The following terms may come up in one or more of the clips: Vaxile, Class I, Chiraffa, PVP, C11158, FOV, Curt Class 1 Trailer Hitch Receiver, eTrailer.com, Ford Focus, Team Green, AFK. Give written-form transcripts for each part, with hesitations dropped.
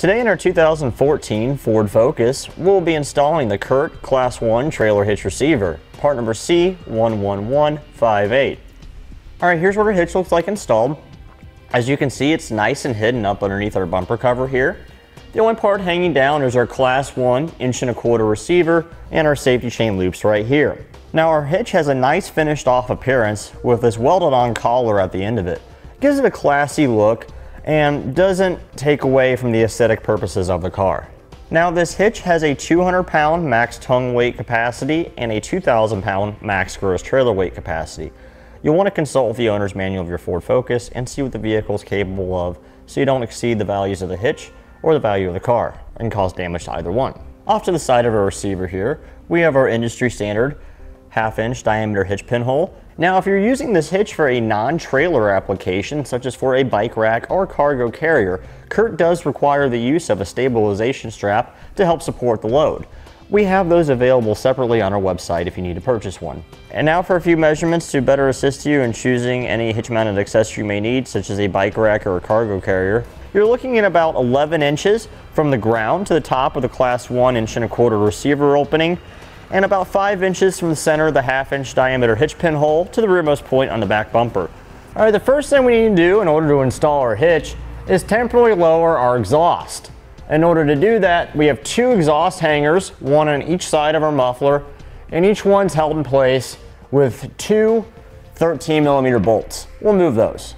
Today in our 2014 Ford Focus, we'll be installing the Curt Class 1 Trailer Hitch Receiver, part number C11158. Alright, here's what our hitch looks like installed. As you can see, it's nice and hidden up underneath our bumper cover here. The only part hanging down is our Class 1 1.25-inch receiver and our safety chain loops right here. Now our hitch has a nice finished off appearance with this welded on collar at the end of it. Gives it a classy look and doesn't take away from the aesthetic purposes of the car. Now this hitch has a 200-pound max tongue weight capacity and a 2,000-pound max gross trailer weight capacity. You'll want to consult with the owner's manual of your Ford Focus and see what the vehicle is capable of so you don't exceed the values of the hitch or the value of the car and cause damage to either one. Off to the side of our receiver here, we have our industry standard 1/2-inch diameter hitch pinhole. Now if you're using this hitch for a non-trailer application, such as for a bike rack or cargo carrier, Curt does require the use of a stabilization strap to help support the load. We have those available separately on our website if you need to purchase one. And now for a few measurements to better assist you in choosing any hitch mounted accessory you may need, such as a bike rack or a cargo carrier. You're looking at about 11 inches from the ground to the top of the Class 1 1.25-inch receiver opening, and about 5 inches from the center of the 1/2-inch diameter hitch pinhole to the rearmost point on the back bumper. Alright, the first thing we need to do in order to install our hitch is temporarily lower our exhaust. In order to do that, we have 2 exhaust hangers, one on each side of our muffler, and each one's held in place with 2 13-millimeter bolts. We'll move those.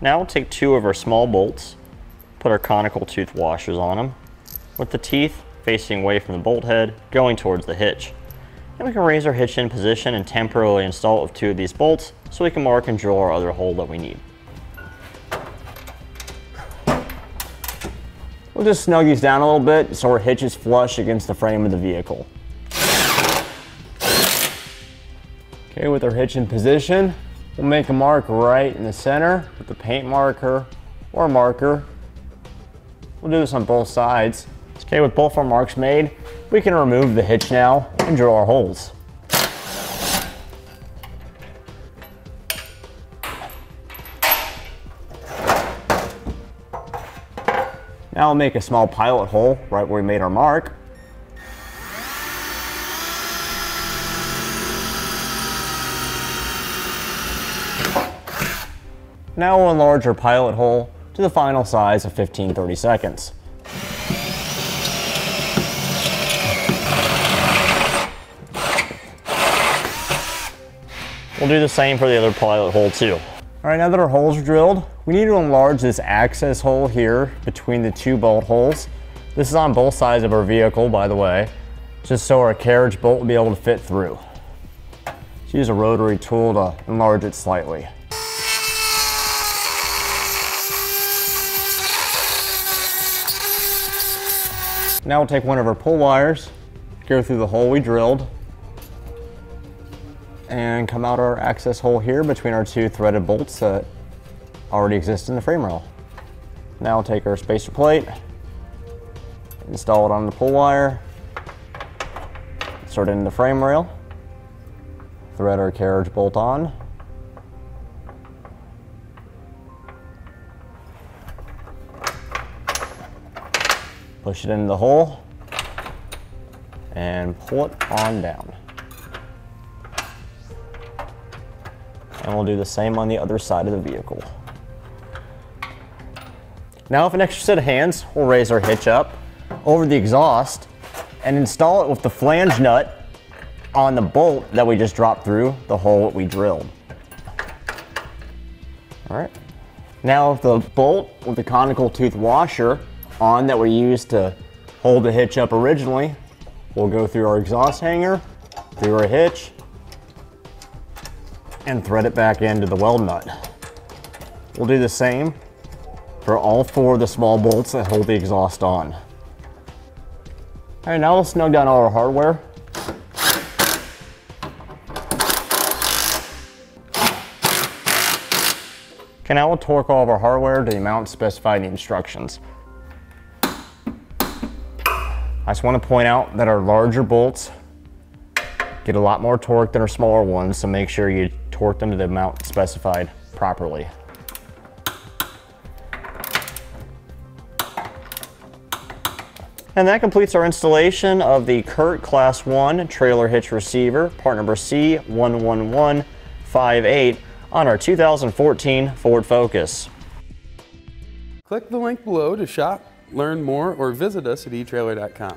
Now we'll take 2 of our small bolts, put our conical tooth washers on them, with the teeth facing away from the bolt head, going towards the hitch. And we can raise our hitch in position and temporarily install it with 2 of these bolts so we can mark and drill our other hole that we need. We'll just snug these down a little bit so our hitch is flush against the frame of the vehicle. Okay, with our hitch in position, we'll make a mark right in the center with a paint marker or marker. We'll do this on both sides. Okay, with both our marks made, we can remove the hitch now and drill our holes. Now we'll make a small pilot hole right where we made our mark. Now we'll enlarge our pilot hole to the final size of 15/32. We'll do the same for the other pilot hole too. Alright, now that our holes are drilled, we need to enlarge this access hole here between the 2 bolt holes. This is on both sides of our vehicle, by the way, just so our carriage bolt will be able to fit through. Just use a rotary tool to enlarge it slightly. Now we'll take one of our pull wires, go through the hole we drilled, and come out our access hole here between our 2 threaded bolts that already exist in the frame rail. Now we'll take our spacer plate, install it on the pull wire, insert it into the frame rail, thread our carriage bolt on, push it into the hole and pull it on down. And we'll do the same on the other side of the vehicle. Now with an extra set of hands, we'll raise our hitch up over the exhaust and install it with the flange nut on the bolt that we just dropped through the hole that we drilled. All right. Now with the bolt with the conical tooth washer on that we used to hold the hitch up originally, we'll go through our exhaust hanger, through our hitch, and thread it back into the weld nut. We'll do the same for all 4 of the small bolts that hold the exhaust on. All right, now we'll snug down all our hardware. Okay, now we'll torque all of our hardware to the amount specified in the instructions. I just want to point out that our larger bolts get a lot more torque than our smaller ones, so make sure you torque them to the amount specified properly. And that completes our installation of the Curt Class 1 Trailer Hitch Receiver, part number C11158, on our 2014 Ford Focus. Click the link below to shop, learn more, or visit us at eTrailer.com.